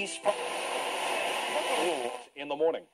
least in the morning.